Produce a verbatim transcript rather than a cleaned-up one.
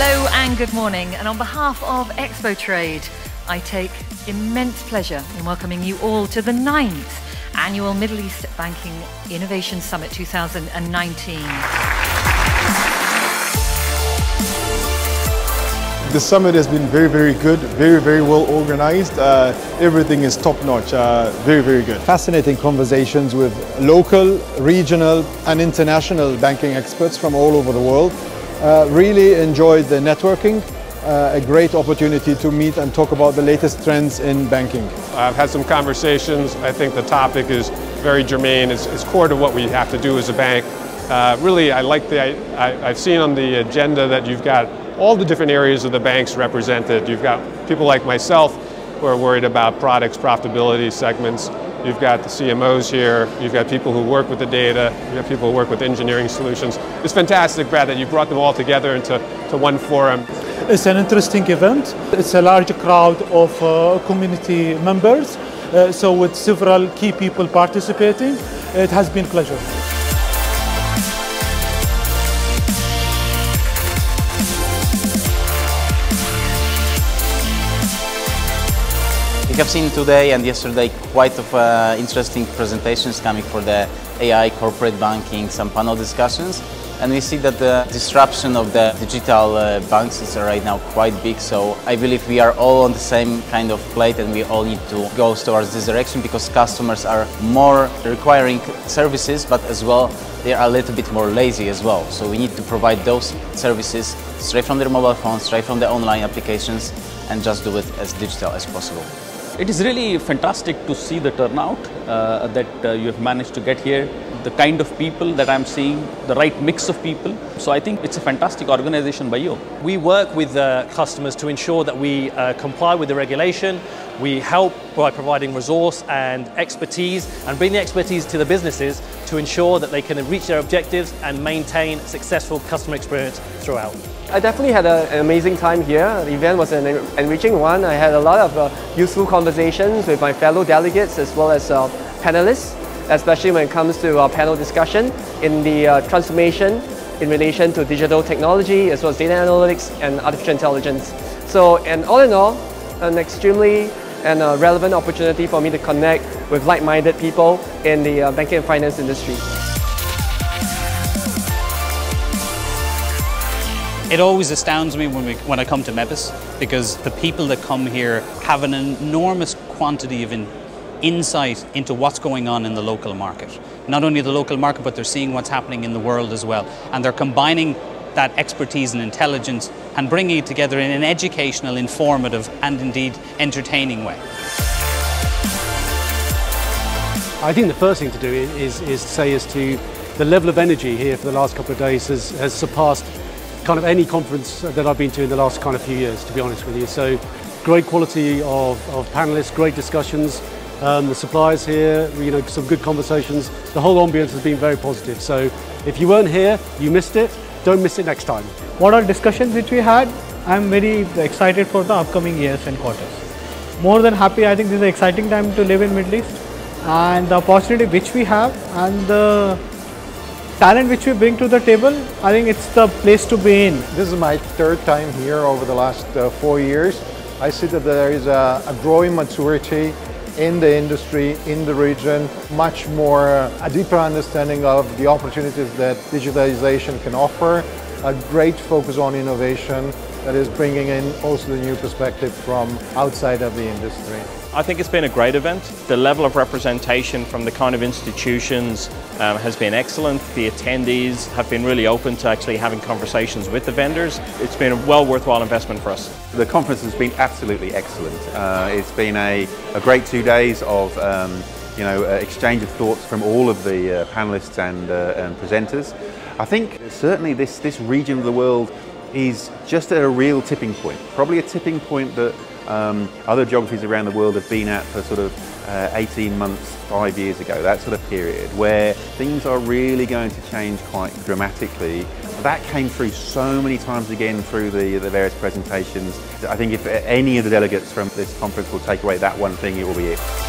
Hello and good morning, and on behalf of Expo Trade, I take immense pleasure in welcoming you all to the ninth Annual Middle East Banking Innovation Summit two thousand nineteen. The summit has been very, very good, very, very well organized. Uh, everything is top-notch, uh, very, very good. Fascinating conversations with local, regional and international banking experts from all over the world. Uh, really enjoyed the networking, uh, a great opportunity to meet and talk about the latest trends in banking. I've had some conversations. I think the topic is very germane. It's, it's core to what we have to do as a bank. Uh, really, I like the, I, I, I've seen on the agenda that you've got all the different areas of the banks represented. You've got people like myself who are worried about products, profitability segments. You've got the C M Os here, you've got people who work with the data, you've got people who work with engineering solutions. It's fantastic, Brad, that you brought them all together into to one forum. It's an interesting event. It's a large crowd of uh, community members, uh, so with several key people participating, it has been a pleasure. We have seen today and yesterday quite of uh, interesting presentations coming for the A I, corporate banking, some panel discussions, and we see that the disruption of the digital uh, banks is right now quite big, so I believe we are all on the same kind of plate and we all need to go towards this direction because customers are more requiring services, but as well they are a little bit more lazy as well, so we need to provide those services straight from their mobile phones, straight from the online applications, and just do it as digital as possible. It is really fantastic to see the turnout uh, that uh, you have managed to get here, the kind of people that I'm seeing, the right mix of people. So I think it's a fantastic organization by you. We work with uh, customers to ensure that we uh, comply with the regulation. We help by providing resource and expertise and bring the expertise to the businesses to ensure that they can reach their objectives and maintain successful customer experience throughout. I definitely had a, an amazing time here. The event was an enriching one. I had a lot of uh, useful conversations with my fellow delegates as well as uh, panelists, especially when it comes to our panel discussion in the uh, transformation in relation to digital technology as well as data analytics and artificial intelligence. So, and all in all, an extremely and a relevant opportunity for me to connect with like-minded people in the uh, banking and finance industry. It always astounds me when, we, when I come to MEBIS, because the people that come here have an enormous quantity of in, insight into what's going on in the local market. Not only the local market, but they're seeing what's happening in the world as well. And they're combining that expertise and intelligence and bringing it together in an educational, informative and indeed entertaining way. I think the first thing to do is, is to say is to the level of energy here for the last couple of days has, has surpassed kind of any conference that I've been to in the last kind of few years, to be honest with you. So great quality of, of panelists, great discussions, um, the suppliers here, you know, some good conversations. The whole ambience has been very positive. So if you weren't here, you missed it. Don't miss it next time. What are discussions which we had? I'm very excited for the upcoming years and quarters. More than happy, I think this is an exciting time to live in Middle East, and the opportunity which we have and the talent which we bring to the table, I think it's the place to be in. This is my third time here over the last uh, four years. I see that there is a, a growing maturity in the industry, in the region, much more, uh, a deeper understanding of the opportunities that digitalization can offer, a great focus on innovation that is bringing in also the new perspective from outside of the industry. I think it's been a great event. The level of representation from the kind of institutions um, has been excellent. The attendees have been really open to actually having conversations with the vendors. It's been a well worthwhile investment for us. The conference has been absolutely excellent. Uh, it's been a, a great two days of um, you know, uh, exchange of thoughts from all of the uh, panelists and, uh, and presenters. I think certainly this, this region of the world is just at a real tipping point, probably a tipping point that um, other geographies around the world have been at for sort of uh, eighteen months, five years ago, that sort of period where things are really going to change quite dramatically. That came through so many times again through the, the various presentations. I think if any of the delegates from this conference will take away that one thing, it will be it.